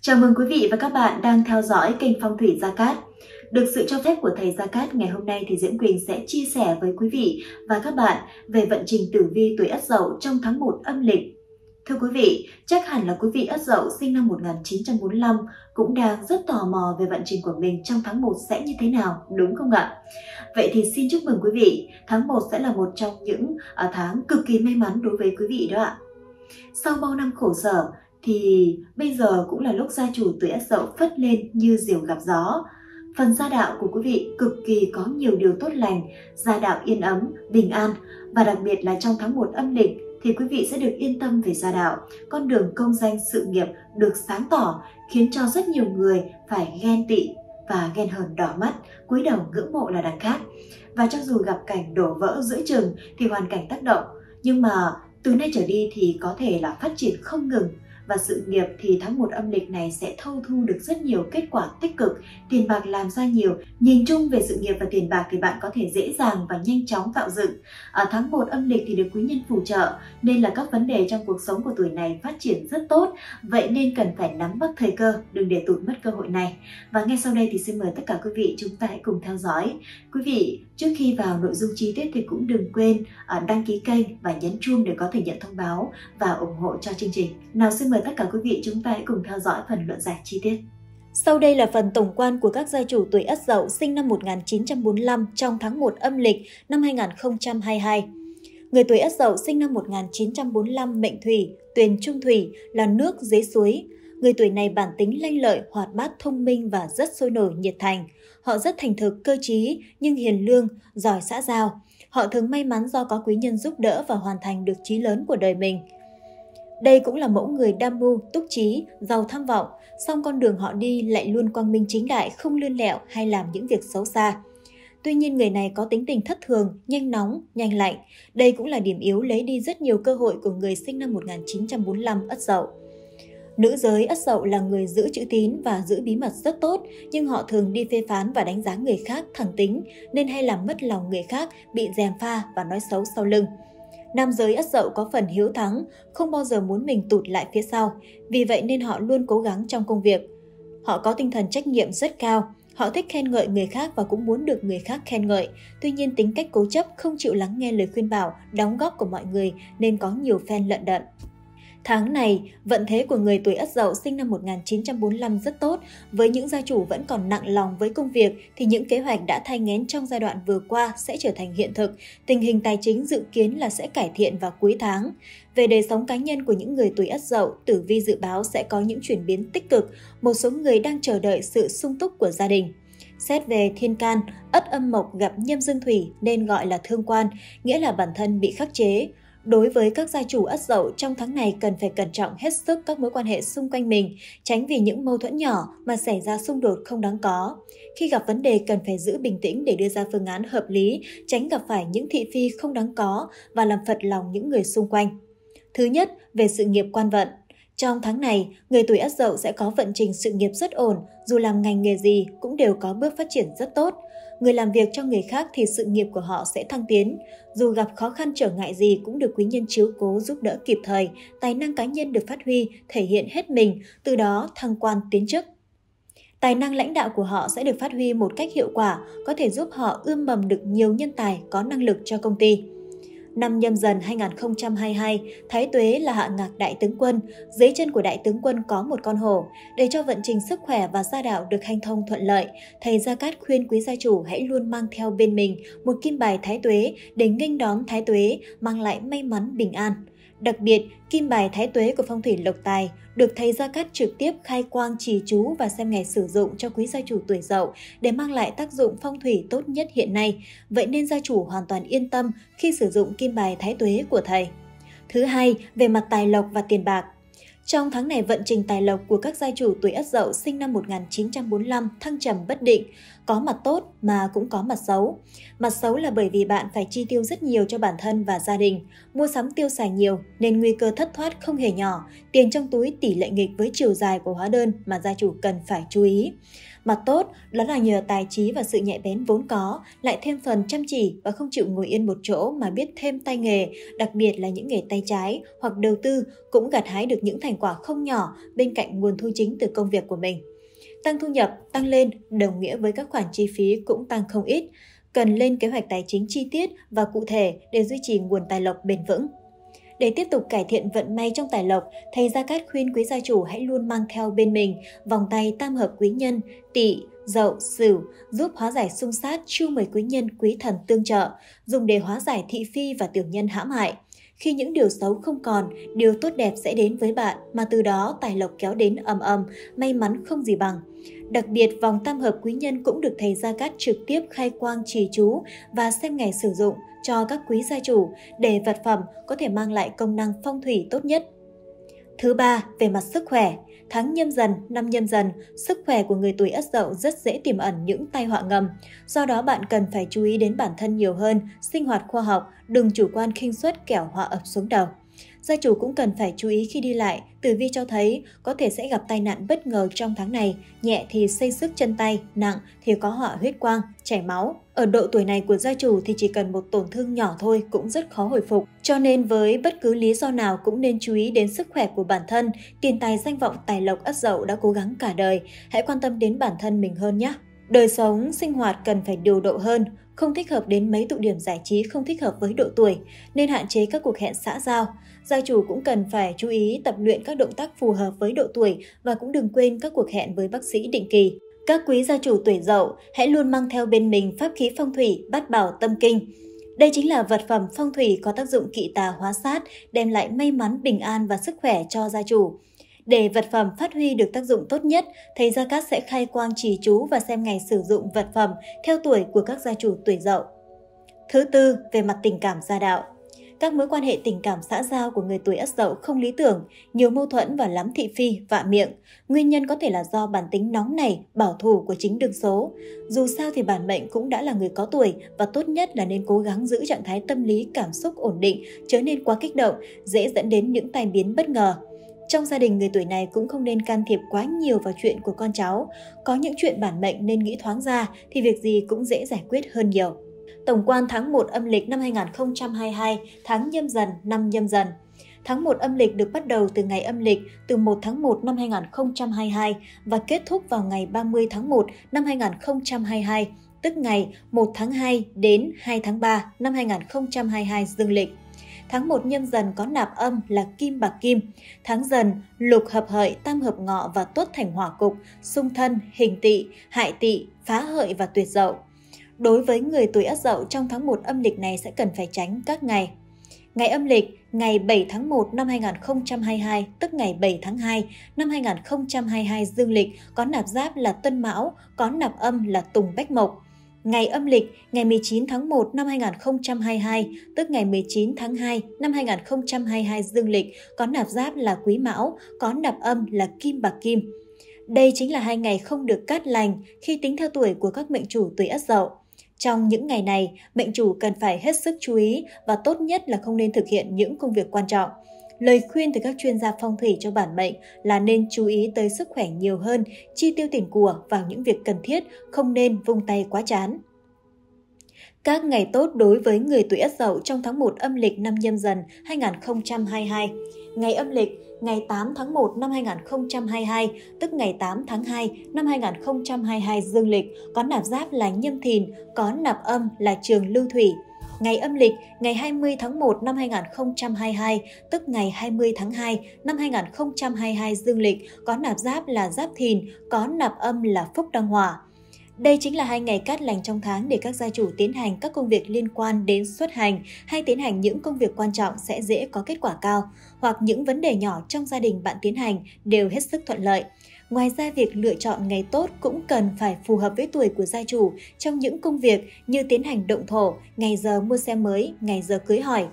Chào mừng quý vị và các bạn đang theo dõi kênh Phong Thủy Gia Cát. Được sự cho phép của thầy Gia Cát, ngày hôm nay thì Diễm Quỳnh sẽ chia sẻ với quý vị và các bạn về vận trình tử vi tuổi Ất Dậu trong tháng 1 âm lịch. Thưa quý vị, chắc hẳn là quý vị Ất Dậu sinh năm 1945 cũng đang rất tò mò về vận trình của mình trong tháng 1 sẽ như thế nào, đúng không ạ? Vậy thì xin chúc mừng quý vị, tháng 1 sẽ là một trong những tháng cực kỳ may mắn đối với quý vị đó ạ. Sau bao năm khổ sở thì bây giờ cũng là lúc gia chủ tuổi Ất Dậu phất lên như diều gặp gió. Phần gia đạo của quý vị cực kỳ có nhiều điều tốt lành, gia đạo yên ấm, bình an, và đặc biệt là trong tháng 1 âm lịch thì quý vị sẽ được yên tâm về gia đạo, con đường công danh sự nghiệp được sáng tỏ, khiến cho rất nhiều người phải ghen tị và ghen hờn đỏ mắt, cúi đầu ngưỡng mộ là đằng khác. Và cho dù gặp cảnh đổ vỡ giữa chừng thì hoàn cảnh tác động, nhưng mà từ nay trở đi thì có thể là phát triển không ngừng. Và sự nghiệp thì tháng 1 âm lịch này sẽ thâu thu được rất nhiều kết quả tích cực, tiền bạc làm ra nhiều. Nhìn chung về sự nghiệp và tiền bạc thì bạn có thể dễ dàng và nhanh chóng tạo dựng. Tháng 1 âm lịch thì được quý nhân phù trợ, nên là các vấn đề trong cuộc sống của tuổi này phát triển rất tốt. Vậy nên cần phải nắm bắt thời cơ, đừng để tụt mất cơ hội này. Và ngay sau đây thì xin mời tất cả quý vị chúng ta hãy cùng theo dõi. Quý vị, trước khi vào nội dung chi tiết thì cũng đừng quên đăng ký kênh và nhấn chuông để có thể nhận thông báo và ủng hộ cho chương trình. Nào, xin mời tất cả quý vị chúng ta hãy cùng theo dõi phần luận giải chi tiết. Sau đây là phần tổng quan của các gia chủ tuổi Ất Dậu sinh năm 1945 trong tháng 1 âm lịch năm 2022. Người tuổi Ất Dậu sinh năm 1945 mệnh thủy, tuyền trung thủy là nước dưới suối. Người tuổi này bản tính lanh lợi, hoạt bát, thông minh và rất sôi nổi, nhiệt thành. Họ rất thành thực, cơ trí nhưng hiền lương, giỏi xã giao. Họ thường may mắn do có quý nhân giúp đỡ và hoàn thành được chí lớn của đời mình. Đây cũng là mẫu người đam mưu, túc trí, giàu tham vọng, song con đường họ đi lại luôn quang minh chính đại, không lươn lẹo hay làm những việc xấu xa. Tuy nhiên, người này có tính tình thất thường, nhanh nóng, nhanh lạnh. Đây cũng là điểm yếu lấy đi rất nhiều cơ hội của người sinh năm 1945 Ất Dậu. Nữ giới Ất Dậu là người giữ chữ tín và giữ bí mật rất tốt, nhưng họ thường đi phê phán và đánh giá người khác thẳng tính, nên hay làm mất lòng người khác, bị gièm pha và nói xấu sau lưng. Nam giới Ất Dậu có phần hiếu thắng, không bao giờ muốn mình tụt lại phía sau, vì vậy nên họ luôn cố gắng trong công việc. Họ có tinh thần trách nhiệm rất cao, họ thích khen ngợi người khác và cũng muốn được người khác khen ngợi. Tuy nhiên, tính cách cố chấp, không chịu lắng nghe lời khuyên bảo, đóng góp của mọi người nên có nhiều fan lận đận. Tháng này, vận thế của người tuổi Ất Dậu sinh năm 1945 rất tốt. Với những gia chủ vẫn còn nặng lòng với công việc thì những kế hoạch đã thai nghén trong giai đoạn vừa qua sẽ trở thành hiện thực. Tình hình tài chính dự kiến là sẽ cải thiện vào cuối tháng. Về đời sống cá nhân của những người tuổi Ất Dậu, tử vi dự báo sẽ có những chuyển biến tích cực. Một số người đang chờ đợi sự sung túc của gia đình. Xét về thiên can, Ất Âm Mộc gặp Nhâm Dương Thủy nên gọi là thương quan, nghĩa là bản thân bị khắc chế. Đối với các gia chủ Ất Dậu trong tháng này cần phải cẩn trọng hết sức các mối quan hệ xung quanh mình, tránh vì những mâu thuẫn nhỏ mà xảy ra xung đột không đáng có. Khi gặp vấn đề cần phải giữ bình tĩnh để đưa ra phương án hợp lý, tránh gặp phải những thị phi không đáng có và làm phật lòng những người xung quanh. Thứ nhất, về sự nghiệp quan vận. Trong tháng này, người tuổi Ất Dậu sẽ có vận trình sự nghiệp rất ổn, dù làm ngành nghề gì cũng đều có bước phát triển rất tốt. Người làm việc cho người khác thì sự nghiệp của họ sẽ thăng tiến. Dù gặp khó khăn trở ngại gì cũng được quý nhân chiếu cố giúp đỡ kịp thời, tài năng cá nhân được phát huy, thể hiện hết mình, từ đó thăng quan tiến chức. Tài năng lãnh đạo của họ sẽ được phát huy một cách hiệu quả, có thể giúp họ ươm mầm được nhiều nhân tài có năng lực cho công ty. Năm Nhâm Dần 2022, Thái Tuế là hạ ngạc Đại Tướng Quân, dưới chân của Đại Tướng Quân có một con hổ. Để cho vận trình sức khỏe và gia đạo được hanh thông thuận lợi, thầy Gia Cát khuyên quý gia chủ hãy luôn mang theo bên mình một kim bài Thái Tuế để nghênh đón Thái Tuế, mang lại may mắn bình an. Đặc biệt, kim bài Thái Tuế của phong thủy Lộc Tài được thầy Gia Cát trực tiếp khai quang trì chú và xem ngày sử dụng cho quý gia chủ tuổi Dậu để mang lại tác dụng phong thủy tốt nhất hiện nay. Vậy nên gia chủ hoàn toàn yên tâm khi sử dụng kim bài Thái Tuế của thầy. Thứ hai, về mặt tài lộc và tiền bạc. Trong tháng này, vận trình tài lộc của các gia chủ tuổi Ất Dậu sinh năm 1945 thăng trầm bất định. có mặt tốt mà cũng có mặt xấu. Mặt xấu là bởi vì bạn phải chi tiêu rất nhiều cho bản thân và gia đình, mua sắm tiêu xài nhiều nên nguy cơ thất thoát không hề nhỏ, tiền trong túi tỷ lệ nghịch với chiều dài của hóa đơn mà gia chủ cần phải chú ý. Mặt tốt đó là nhờ tài trí và sự nhạy bén vốn có, lại thêm phần chăm chỉ và không chịu ngồi yên một chỗ mà biết thêm tay nghề, đặc biệt là những nghề tay trái hoặc đầu tư cũng gặt hái được những thành quả không nhỏ bên cạnh nguồn thu chính từ công việc của mình. Tăng thu nhập tăng lên đồng nghĩa với các khoản chi phí cũng tăng không ít, cần lên kế hoạch tài chính chi tiết và cụ thể để duy trì nguồn tài lộc bền vững. Để tiếp tục cải thiện vận may trong tài lộc, thầy Gia Cát khuyên quý gia chủ hãy luôn mang theo bên mình vòng tay tam hợp quý nhân, Tỵ, Dậu, Sửu, giúp hóa giải xung sát, chiêu mời quý nhân, quý thần tương trợ, dùng để hóa giải thị phi và tiểu nhân hãm hại. Khi những điều xấu không còn, điều tốt đẹp sẽ đến với bạn mà từ đó tài lộc kéo đến ầm ầm, may mắn không gì bằng. Đặc biệt, vòng tam hợp quý nhân cũng được thầy Gia Cát trực tiếp khai quang trì chú và xem ngày sử dụng cho các quý gia chủ để vật phẩm có thể mang lại công năng phong thủy tốt nhất. Thứ ba, về mặt sức khỏe. Tháng Nhâm Dần, năm Nhâm Dần, sức khỏe của người tuổi Ất Dậu rất dễ tiềm ẩn những tai họa ngầm. Do đó bạn cần phải chú ý đến bản thân nhiều hơn, sinh hoạt khoa học, đừng chủ quan khinh suất kẻo họa ập xuống đầu. Gia chủ cũng cần phải chú ý khi đi lại, tử vi cho thấy có thể sẽ gặp tai nạn bất ngờ trong tháng này, nhẹ thì xây xước chân tay, nặng thì có họa huyết quang, chảy máu. Ở độ tuổi này của gia chủ thì chỉ cần một tổn thương nhỏ thôi cũng rất khó hồi phục. Cho nên với bất cứ lý do nào cũng nên chú ý đến sức khỏe của bản thân, tiền tài danh vọng tài lộc Ất Dậu đã cố gắng cả đời, hãy quan tâm đến bản thân mình hơn nhé. Đời sống, sinh hoạt cần phải điều độ hơn, không thích hợp đến mấy tụ điểm giải trí không thích hợp với độ tuổi, nên hạn chế các cuộc hẹn xã giao. Gia chủ cũng cần phải chú ý tập luyện các động tác phù hợp với độ tuổi và cũng đừng quên các cuộc hẹn với bác sĩ định kỳ. Các quý gia chủ tuổi Dậu hãy luôn mang theo bên mình pháp khí phong thủy Bát Bảo Tâm Kinh. Đây chính là vật phẩm phong thủy có tác dụng kỵ tà hóa sát, đem lại may mắn, bình an và sức khỏe cho gia chủ. Để vật phẩm phát huy được tác dụng tốt nhất, thầy Gia Cát sẽ khai quang trì chú và xem ngày sử dụng vật phẩm theo tuổi của các gia chủ tuổi Dậu. Thứ tư, về mặt tình cảm gia đạo. Các mối quan hệ tình cảm xã giao của người tuổi Ất Dậu không lý tưởng, nhiều mâu thuẫn và lắm thị phi, vạ miệng. Nguyên nhân có thể là do bản tính nóng nảy, bảo thủ của chính đường số. Dù sao thì bản mệnh cũng đã là người có tuổi và tốt nhất là nên cố gắng giữ trạng thái tâm lý cảm xúc ổn định, chớ nên quá kích động, dễ dẫn đến những tai biến bất ngờ. Trong gia đình, người tuổi này cũng không nên can thiệp quá nhiều vào chuyện của con cháu. Có những chuyện bản mệnh nên nghĩ thoáng ra thì việc gì cũng dễ giải quyết hơn nhiều. Tổng quan tháng 1 âm lịch năm 2022, tháng Nhâm Dần, năm Nhâm Dần. Tháng 1 âm lịch được bắt đầu từ ngày âm lịch từ 1 tháng 1 năm 2022 và kết thúc vào ngày 30 tháng 1 năm 2022, tức ngày 1 tháng 2 đến 2 tháng 3 năm 2022 dương lịch. Tháng 1 Nhâm Dần có nạp âm là Kim Bạch Kim. Tháng Dần, lục hợp hợi, tam hợp ngọ và tuất thành hỏa cục, xung thân, hình tỵ, hại tỵ, phá hợi và tuyệt dậu. Đối với người tuổi Ất Dậu trong tháng 1 âm lịch này sẽ cần phải tránh các ngày. Ngày âm lịch, ngày 7 tháng 1 năm 2022, tức ngày 7 tháng 2 năm 2022 dương lịch, có nạp giáp là Tân Mão, có nạp âm là Tùng Bách Mộc. Ngày âm lịch, ngày 19 tháng 1 năm 2022, tức ngày 19 tháng 2 năm 2022 dương lịch, có nạp giáp là Quý Mão, có nạp âm là Kim Bạc Kim. Đây chính là hai ngày không được cát lành khi tính theo tuổi của các mệnh chủ tuổi Ất Dậu. Trong những ngày này, mệnh chủ cần phải hết sức chú ý và tốt nhất là không nên thực hiện những công việc quan trọng. Lời khuyên từ các chuyên gia phong thủy cho bản mệnh là nên chú ý tới sức khỏe nhiều hơn, chi tiêu tiền của vào những việc cần thiết, không nên vung tay quá chán. Các ngày tốt đối với người tuổi Ất Dậu trong tháng 1 âm lịch năm Nhâm Dần 2022. Ngày âm lịch, ngày 8 tháng 1 năm 2022, tức ngày 8 tháng 2 năm 2022 dương lịch, có nạp giáp là Nhâm Thìn, có nạp âm là Trường Lưu Thủy. Ngày âm lịch, ngày 20 tháng 1 năm 2022, tức ngày 20 tháng 2 năm 2022 dương lịch, có nạp giáp là Giáp Thìn, có nạp âm là Phúc Đăng Hòa. Đây chính là hai ngày cát lành trong tháng để các gia chủ tiến hành các công việc liên quan đến xuất hành hay tiến hành những công việc quan trọng sẽ dễ có kết quả cao, hoặc những vấn đề nhỏ trong gia đình bạn tiến hành đều hết sức thuận lợi. Ngoài ra, việc lựa chọn ngày tốt cũng cần phải phù hợp với tuổi của gia chủ trong những công việc như tiến hành động thổ, ngày giờ mua xe mới, ngày giờ cưới hỏi.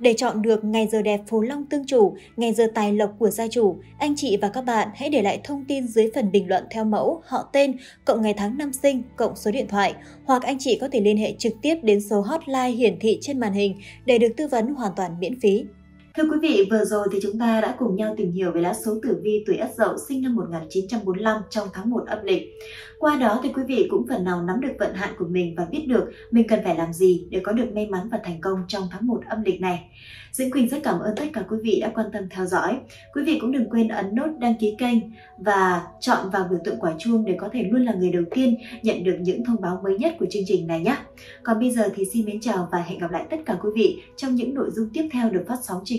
Để chọn được ngày giờ đẹp Phú Long tương chủ, ngày giờ tài lộc của gia chủ, anh chị và các bạn hãy để lại thông tin dưới phần bình luận theo mẫu họ tên, cộng ngày tháng năm sinh, cộng số điện thoại, hoặc anh chị có thể liên hệ trực tiếp đến số hotline hiển thị trên màn hình để được tư vấn hoàn toàn miễn phí. Thưa quý vị, vừa rồi thì chúng ta đã cùng nhau tìm hiểu về lá số tử vi tuổi Ất Dậu sinh năm 1945 trong tháng 1 âm lịch. Qua đó thì quý vị cũng phần nào nắm được vận hạn của mình và biết được mình cần phải làm gì để có được may mắn và thành công trong tháng 1 âm lịch này. Diễm Quỳnh rất cảm ơn tất cả quý vị đã quan tâm theo dõi. Quý vị cũng đừng quên ấn nút đăng ký kênh và chọn vào biểu tượng quả chuông để có thể luôn là người đầu tiên nhận được những thông báo mới nhất của chương trình này nhé. Còn bây giờ thì xin mến chào và hẹn gặp lại tất cả quý vị trong những nội dung tiếp theo được phát sóng trên